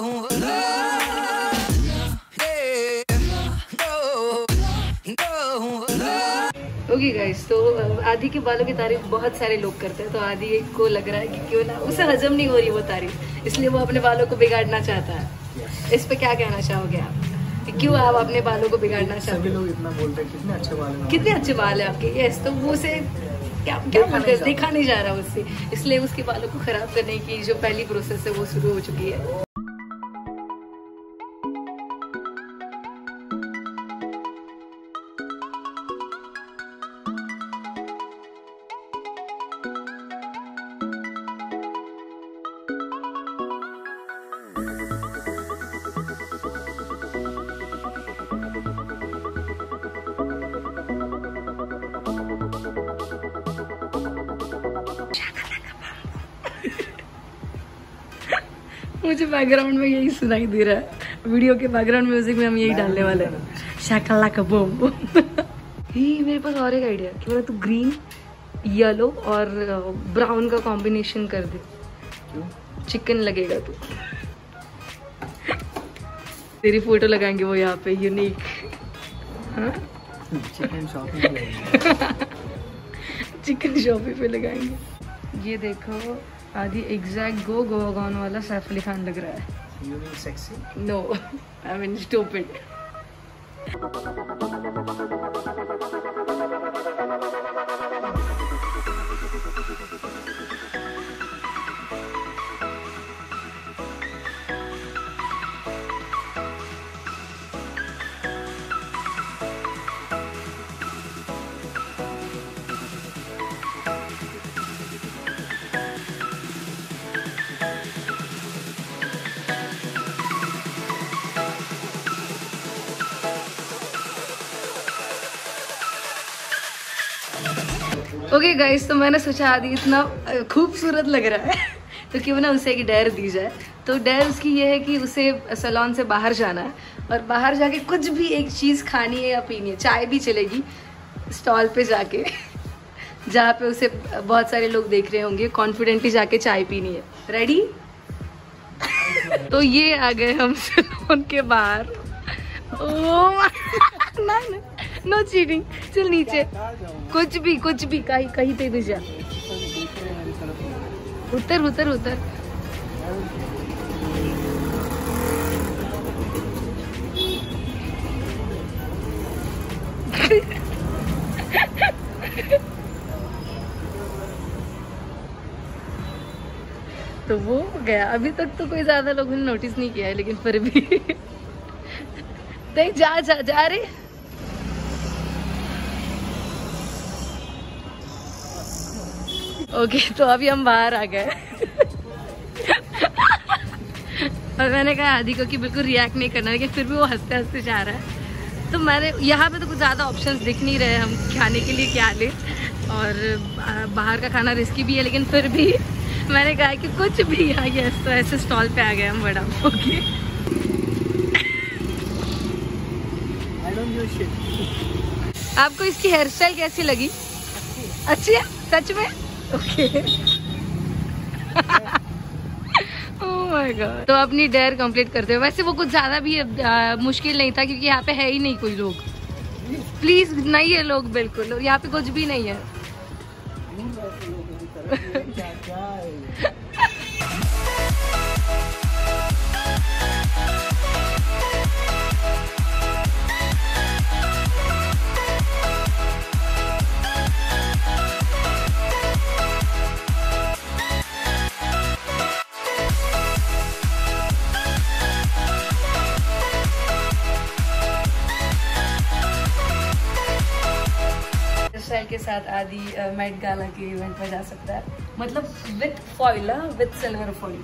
no, no, no. Okay guys, तो आदि के बालों की तारीफ बहुत सारे लोग करते हैं, तो आदि को लग रहा है कि क्यों ना उसे हजम नहीं हो रही वो तारीफ, इसलिए वो अपने बालों को बिगाड़ना चाहता है। इस पे क्या कहना चाहोगे आप कि क्यों आप अपने बालों को बिगाड़ना चाहते हो? इतना बोलते हैं कितने अच्छे बाल है आपके, यस, तो वो उसे क्या बोलते हैं, देखा नहीं जा रहा उससे, इसलिए उसके बालों को खराब करने की जो पहली प्रोसेस है वो शुरू हो चुकी है। मुझे बैकग्राउंड में यही सुनाई दे रहा है, वीडियो के बैकग्राउंड म्यूजिक में हम यही डालने वाले हैं, शाकला कबूम। मेरे पास और एक आइडिया कि मतलब तू ग्रीन, येलो और ब्राउन का कॉम्बिनेशन कर दे, चिकन लगेगा तू। तेरी फोटो लगाएंगे वो यहाँ पे यूनिक चिकन शॉपिंग पे लगाएंगे। ये देखो आदि एग्जैक्ट गोगान वाला सैफ अली खान लग रहा है। You mean sexy? No, I mean stupid. Okay guys, तो मैंने सोचा आदि इतना खूबसूरत लग रहा है तो क्यों ना उसे एक डर दी जाए। तो डर उसकी ये है कि उसे सैलून से बाहर जाना है और बाहर जाके कुछ भी एक चीज़ खानी है या पीनी है, चाय भी चलेगी, स्टॉल पे जाके जहाँ पे उसे बहुत सारे लोग देख रहे होंगे, कॉन्फिडेंटली जाके चाय पीनी है। रेडी? तो ये आ गए हम सैलून के बाहर। ओ नो चीटिंग, चल नीचे, कुछ भी कहीं पे भी जा, उतर। तो वो गया। अभी तक तो कोई ज्यादा लोगों ने नोटिस नहीं किया है, लेकिन फिर भी नहीं जा रहे। ओके, तो अभी हम बाहर आ गए और मैंने कहा आदि को कि बिल्कुल रिएक्ट नहीं करना, लेकिन फिर भी वो हंसते जा रहा है। तो मैंने यहाँ पे तो कुछ ज़्यादा ऑप्शंस दिख नहीं रहे हम खाने के लिए क्या ले, और बाहर का खाना रिस्की भी है, लेकिन फिर भी मैंने कहा कि कुछ भी आ गया, तो ऐसे स्टॉल पे आ गए हम बड़ा। ओके, आपको इसकी हेयर स्टाइल कैसी लगी? अच्छी है सच में? Okay oh my god. तो अपनी डेयर कंप्लीट करते हो। वैसे वो कुछ ज़्यादा भी मुश्किल नहीं था, क्योंकि यहाँ पे है ही नहीं कोई लोग, प्लीज नहीं है लोग, बिल्कुल यहाँ पे कुछ भी नहीं है। के साथ आदि मेट गाला के इवेंट में जा सकता है, मतलब with foil, with silver foil.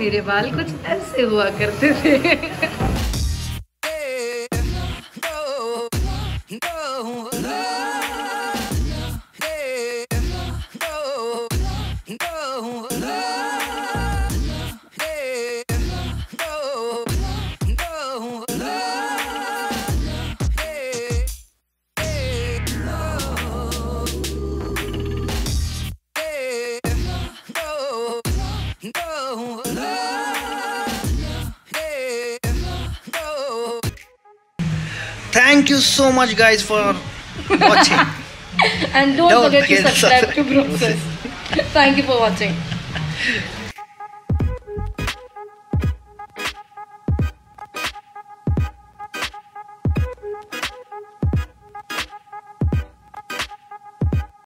मेरे बाल कुछ ऐसे हुआ करते थे। Thank you so much guys for watching. And don't forget to subscribe to Brosis. Thank you for watching.